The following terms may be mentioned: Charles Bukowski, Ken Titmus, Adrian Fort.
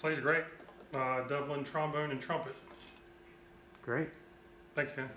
Plays great. Dublin, trombone, and trumpet. Great. Thanks, Ken.